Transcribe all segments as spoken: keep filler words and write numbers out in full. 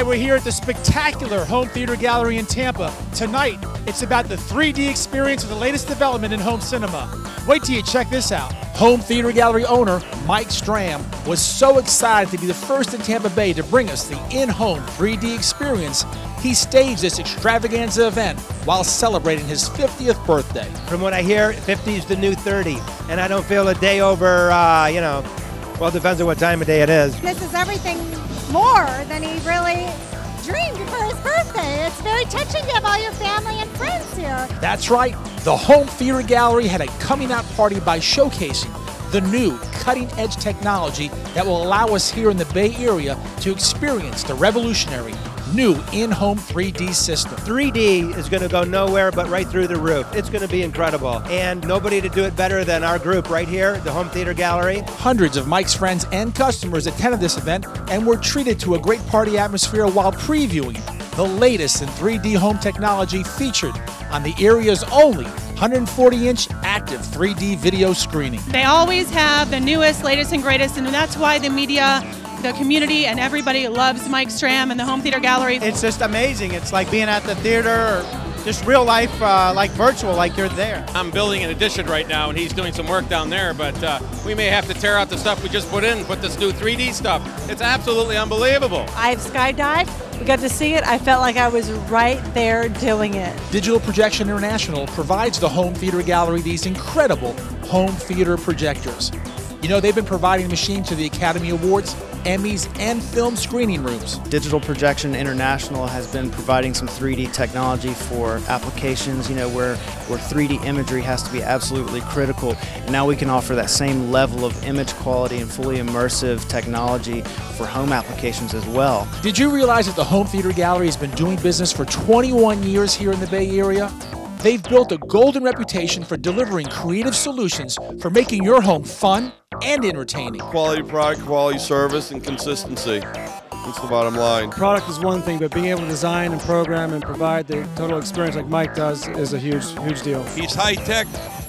right, we're here at the spectacular Home Theater Gallery in Tampa. Tonight, it's about the three D experience of the latest development in home cinema. Wait till you check this out. Home Theater Gallery owner Mike Stram was so excited to be the first in Tampa Bay to bring us the in-home three D experience. He staged this extravaganza event while celebrating his fiftieth birthday. From what I hear, fifty is the new thirty, and I don't feel a day over, uh, you know, well, it depends on what time of day it is. This is everything more than he really dreamed for his birthday. It's very touching to have all your family and friends here. That's right. The Home Theater Gallery had a coming out party by showcasing the new cutting edge technology that will allow us here in the Bay Area to experience the revolutionary new in-home three D system. three D is going to go nowhere but right through the roof. It's going to be incredible. And nobody to do it better than our group right here, the Home Theater Gallery. Hundreds of Mike's friends and customers attended this event and were treated to a great party atmosphere while previewing the latest in three D home technology featured on the area's only one hundred forty inch active three D video screening. They always have the newest, latest, and greatest, and that's why the media, the community, and everybody loves Mike Stram and the Home Theater Gallery. It's just amazing. It's like being at the theater, or just real life, uh, like virtual, like you're there. I'm building an addition right now, and he's doing some work down there, but uh, we may have to tear out the stuff we just put in, put this new three D stuff. It's absolutely unbelievable. I've skydived. We got to see it. I felt like I was right there doing it. Digital Projection International provides the Home Theater Gallery these incredible home theater projectors. You know, they've been providing the machine to the Academy Awards, Emmys, and film screening rooms. Digital Projection International has been providing some three D technology for applications, you know, where, where three D imagery has to be absolutely critical. Now we can offer that same level of image quality and fully immersive technology for home applications as well. Did you realize that the Home Theater Gallery has been doing business for twenty-one years here in the Bay Area? They've built a golden reputation for delivering creative solutions for making your home fun and entertaining. Quality product, quality service, and consistency. That's the bottom line. Product is one thing, but being able to design and program and provide the total experience like Mike does is a huge, huge deal. He's high-tech,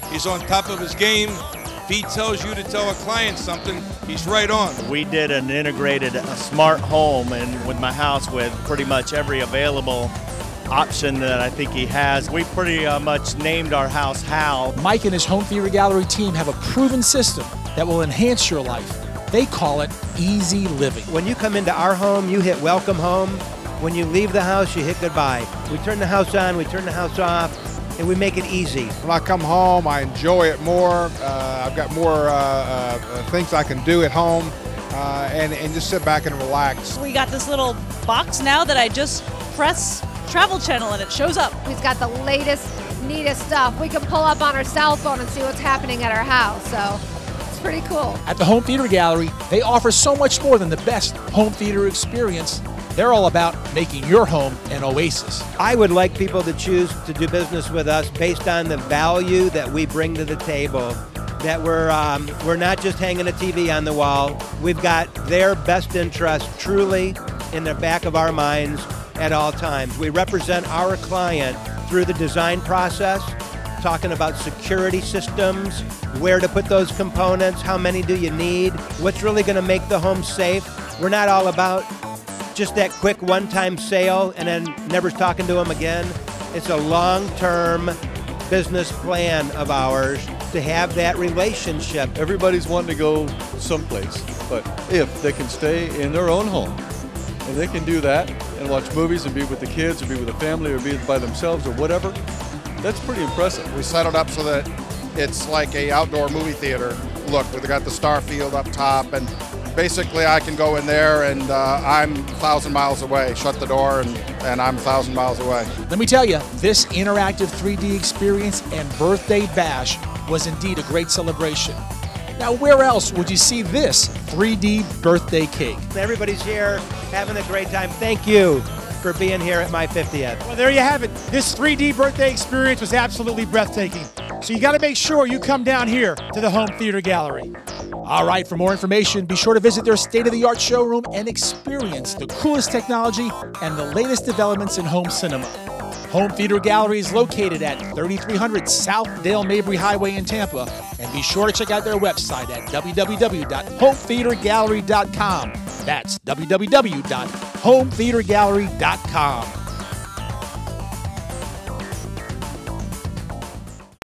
he's on top of his game. If he tells you to tell a client something, he's right on. We did an integrated a smart home and with my house with pretty much every available option that I think he has. We pretty uh, much named our house Hal. Mike and his Home Theater Gallery team have a proven system that will enhance your life. They call it easy living. When you come into our home, you hit welcome home. When you leave the house, you hit goodbye. We turn the house on, we turn the house off, and we make it easy. When I come home, I enjoy it more. Uh, I've got more uh, uh, things I can do at home uh, and, and just sit back and relax. We got this little box now that I just press Travel Channel and it shows up. We've got the latest, neatest stuff. We can pull up on our cell phone and see what's happening at our house, so it's pretty cool. At the Home Theater Gallery, they offer so much more than the best home theater experience. They're all about making your home an oasis. I would like people to choose to do business with us based on the value that we bring to the table. That we're, um, we're not just hanging a T V on the wall. We've got their best interest truly in the back of our minds at all times. We represent our client through the design process, talking about security systems, where to put those components, how many do you need, what's really going to make the home safe. We're not all about just that quick one-time sale and then never talking to them again. It's a long-term business plan of ours to have that relationship. Everybody's wanting to go someplace, but if they can stay in their own home, and they can do that and watch movies and be with the kids or be with the family or be by themselves or whatever, that's pretty impressive. We set it up so that it's like an outdoor movie theater look. We've got the star field up top, and basically I can go in there and uh, I'm a thousand miles away. Shut the door and, and I'm a thousand miles away. Let me tell you, this interactive three D experience and birthday bash was indeed a great celebration. Now, where else would you see this three D birthday cake? Everybody's here having a great time. Thank you for being here at my fiftieth. Well, there you have it. This three D birthday experience was absolutely breathtaking. So you got to make sure you come down here to the Home Theater Gallery. All right, for more information, be sure to visit their state-of-the-art showroom and experience the coolest technology and the latest developments in home cinema. Home Theater Gallery is located at thirty-three hundred South Dale Mabry Highway in Tampa. And be sure to check out their website at w w w dot home theater gallery dot com. That's w w w dot home theater gallery dot com. home theater gallery dot com.